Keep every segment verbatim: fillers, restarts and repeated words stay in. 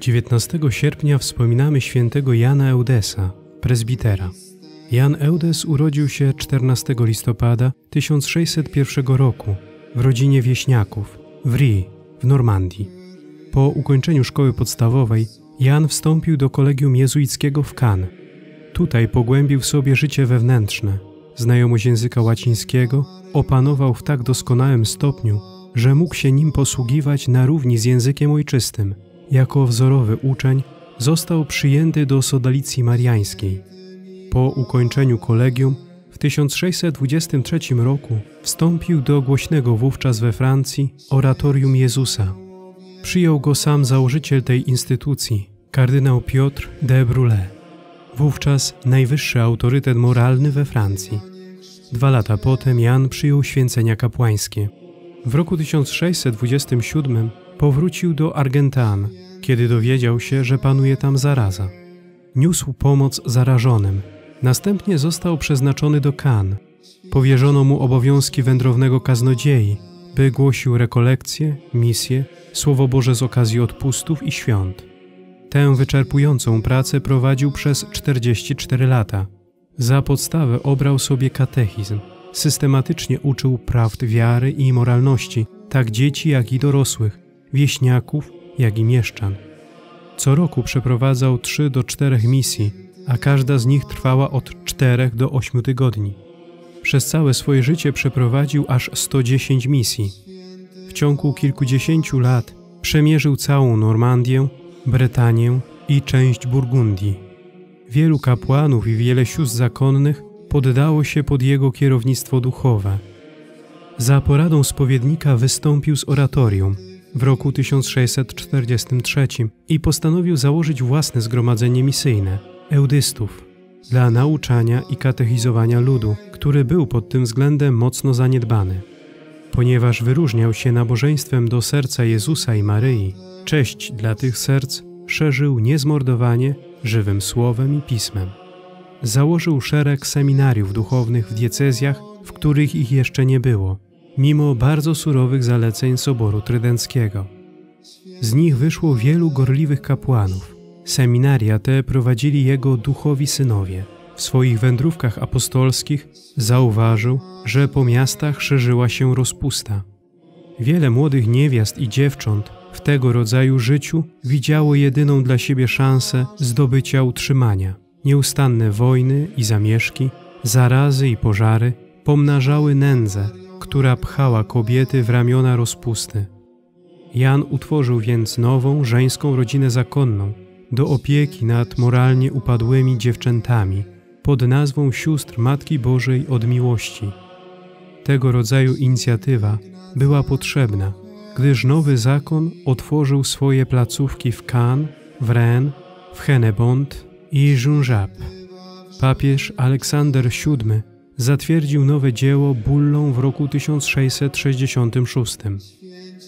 dziewiętnastego sierpnia wspominamy świętego Jana Eudesa, prezbitera. Jan Eudes urodził się czternastego listopada tysiąc sześćset pierwszego roku w rodzinie wieśniaków w Rii, w Normandii. Po ukończeniu szkoły podstawowej Jan wstąpił do kolegium jezuickiego w Cannes. Tutaj pogłębił w sobie życie wewnętrzne. Znajomość języka łacińskiego opanował w tak doskonałym stopniu, że mógł się nim posługiwać na równi z językiem ojczystym. Jako wzorowy uczeń został przyjęty do sodalicji mariańskiej. Po ukończeniu kolegium w tysiąc sześćset dwudziestym trzecim roku wstąpił do głośnego wówczas we Francji Oratorium Jezusa. Przyjął go sam założyciel tej instytucji, kardynał Piotr de Bérulle, wówczas najwyższy autorytet moralny we Francji. Dwa lata potem Jan przyjął święcenia kapłańskie. W roku tysiąc sześćset dwudziestym siódmym powrócił do Argentan, kiedy dowiedział się, że panuje tam zaraza. Niósł pomoc zarażonym. Następnie został przeznaczony do Caen. Powierzono mu obowiązki wędrownego kaznodziei, by głosił rekolekcje, misje, Słowo Boże z okazji odpustów i świąt. Tę wyczerpującą pracę prowadził przez czterdzieści cztery lata. Za podstawę obrał sobie katechizm. Systematycznie uczył prawd wiary i moralności, tak dzieci, jak i dorosłych, wieśniaków, jak i mieszczan. Co roku przeprowadzał trzy do czterech misji, a każda z nich trwała od czterech do ośmiu tygodni. Przez całe swoje życie przeprowadził aż sto dziesięć misji. W ciągu kilkudziesięciu lat przemierzył całą Normandię, Brytanię i część Burgundii. Wielu kapłanów i wiele sióstr zakonnych poddało się pod jego kierownictwo duchowe. Za poradą spowiednika wystąpił z oratorium w roku tysiąc sześćset czterdziestym trzecim i postanowił założyć własne zgromadzenie misyjne – eudystów – dla nauczania i katechizowania ludu, który był pod tym względem mocno zaniedbany. Ponieważ wyróżniał się nabożeństwem do serca Jezusa i Maryi, cześć dla tych serc szerzył niezmordowanie żywym słowem i pismem. Założył szereg seminariów duchownych w diecezjach, w których ich jeszcze nie było, mimo bardzo surowych zaleceń Soboru Trydenckiego. Z nich wyszło wielu gorliwych kapłanów. Seminaria te prowadzili jego duchowi synowie. W swoich wędrówkach apostolskich zauważył, że po miastach szerzyła się rozpusta. Wiele młodych niewiast i dziewcząt w tego rodzaju życiu widziało jedyną dla siebie szansę zdobycia utrzymania. Nieustanne wojny i zamieszki, zarazy i pożary pomnażały nędzę, która pchała kobiety w ramiona rozpusty. Jan utworzył więc nową, żeńską rodzinę zakonną do opieki nad moralnie upadłymi dziewczętami pod nazwą Sióstr Matki Bożej od Miłości. Tego rodzaju inicjatywa była potrzebna, gdyż nowy zakon otworzył swoje placówki w Cannes, w Rennes, w Hennebont i Żunżab. Papież Aleksander siódmy zatwierdził nowe dzieło bullą w roku tysiąc sześćset sześćdziesiątym szóstym.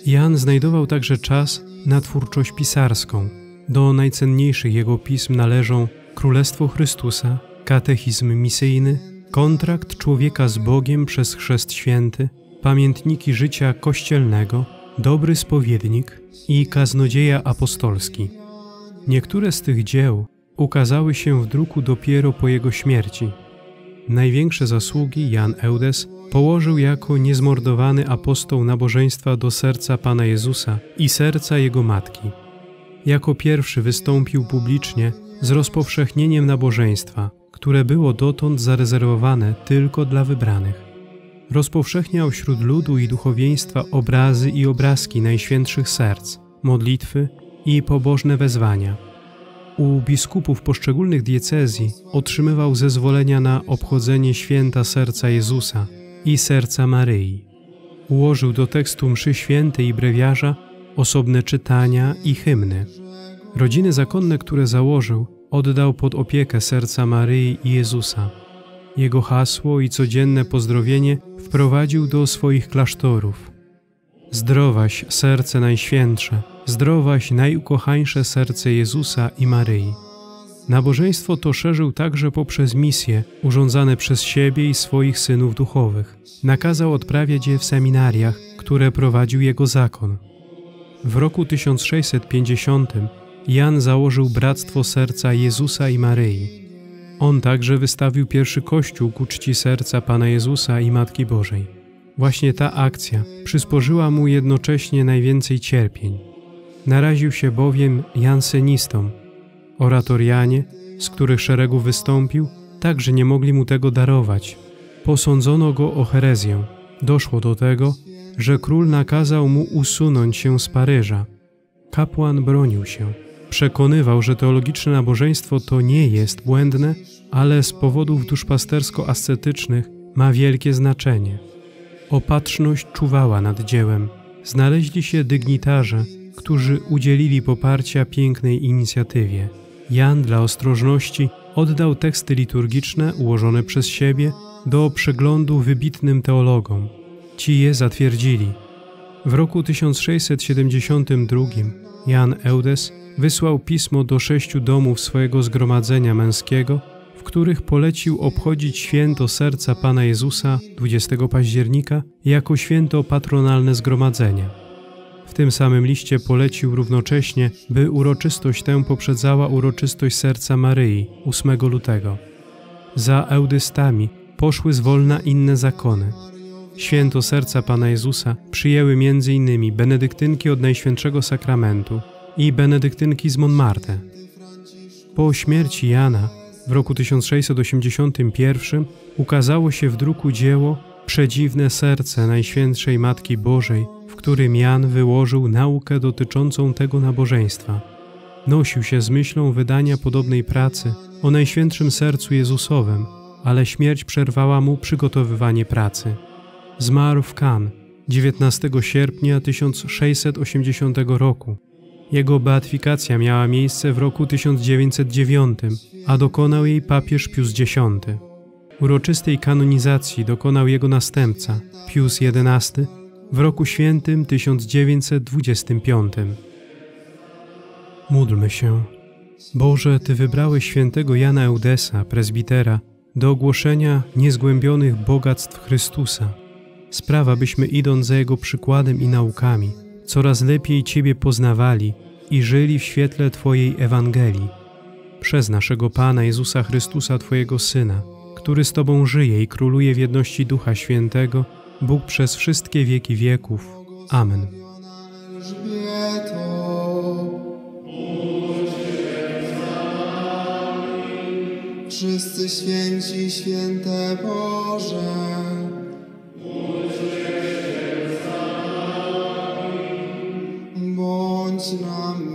Jan znajdował także czas na twórczość pisarską. Do najcenniejszych jego pism należą Królestwo Chrystusa, Katechizm misyjny, Kontrakt człowieka z Bogiem przez Chrzest Święty, Pamiętniki życia kościelnego, Dobry spowiednik i Kaznodzieja apostolski. Niektóre z tych dzieł ukazały się w druku dopiero po jego śmierci. Największe zasługi Jan Eudes położył jako niezmordowany apostoł nabożeństwa do serca Pana Jezusa i serca Jego Matki. Jako pierwszy wystąpił publicznie z rozpowszechnieniem nabożeństwa, które było dotąd zarezerwowane tylko dla wybranych. Rozpowszechniał wśród ludu i duchowieństwa obrazy i obrazki najświętszych serc, modlitwy i pobożne wezwania. U biskupów poszczególnych diecezji otrzymywał zezwolenia na obchodzenie święta serca Jezusa i serca Maryi. Ułożył do tekstu mszy świętej i brewiarza osobne czytania i hymny. Rodziny zakonne, które założył, oddał pod opiekę serca Maryi i Jezusa. Jego hasło i codzienne pozdrowienie wprowadził do swoich klasztorów. Zdrowaś, serce najświętsze, zdrowaś, najukochańsze serce Jezusa i Maryi. Nabożeństwo to szerzył także poprzez misje urządzane przez siebie i swoich synów duchowych. Nakazał odprawiać je w seminariach, które prowadził jego zakon. W roku tysiąc sześćset pięćdziesiątym Jan założył Bractwo Serca Jezusa i Maryi. On także wystawił pierwszy kościół ku czci serca Pana Jezusa i Matki Bożej. Właśnie ta akcja przysporzyła mu jednocześnie najwięcej cierpień. Naraził się bowiem jansenistą. Oratorianie, z których szeregu wystąpił, także nie mogli mu tego darować. Posądzono go o herezję. Doszło do tego, że król nakazał mu usunąć się z Paryża. Kapłan bronił się. Przekonywał, że teologiczne nabożeństwo to nie jest błędne, ale z powodów duszpastersko-ascetycznych ma wielkie znaczenie. Opatrzność czuwała nad dziełem. Znaleźli się dygnitarze, którzy udzielili poparcia pięknej inicjatywie. Jan dla ostrożności oddał teksty liturgiczne ułożone przez siebie do przeglądu wybitnym teologom. Ci je zatwierdzili. W roku tysiąc sześćset siedemdziesiątym drugim Jan Eudes wysłał pismo do sześciu domów swojego zgromadzenia męskiego, w których polecił obchodzić święto Serca Pana Jezusa dwudziestego października jako święto patronalne zgromadzenia. W tym samym liście polecił równocześnie, by uroczystość tę poprzedzała uroczystość Serca Maryi ósmego lutego. Za Eudystami poszły zwolna inne zakony. Święto Serca Pana Jezusa przyjęły między innymi benedyktynki od Najświętszego Sakramentu i benedyktynki z Montmartre. Po śmierci Jana w roku tysiąc sześćset osiemdziesiątym pierwszym ukazało się w druku dzieło Przedziwne Serce Najświętszej Matki Bożej, w którym Jan wyłożył naukę dotyczącą tego nabożeństwa. Nosił się z myślą wydania podobnej pracy o Najświętszym Sercu Jezusowym, ale śmierć przerwała mu przygotowywanie pracy. Zmarł w Cannes dziewiętnastego sierpnia tysiąc sześćset osiemdziesiątego roku. Jego beatyfikacja miała miejsce w roku tysiąc dziewięćset dziewiątym, a dokonał jej papież Pius dziesiąty. Uroczystej kanonizacji dokonał jego następca, Pius jedenasty, w roku świętym tysiąc dziewięćset dwudziestym piątym. Módlmy się. Boże, Ty wybrałeś świętego Jana Eudesa, prezbitera, do ogłoszenia niezgłębionych bogactw Chrystusa. Sprawa, byśmy idąc za Jego przykładem i naukami, coraz lepiej Ciebie poznawali i żyli w świetle Twojej Ewangelii. Przez naszego Pana Jezusa Chrystusa, Twojego Syna, który z Tobą żyje i króluje w jedności Ducha Świętego, Bóg przez wszystkie wieki wieków. Amen. Wszyscy święci, święte Boże, bądź nam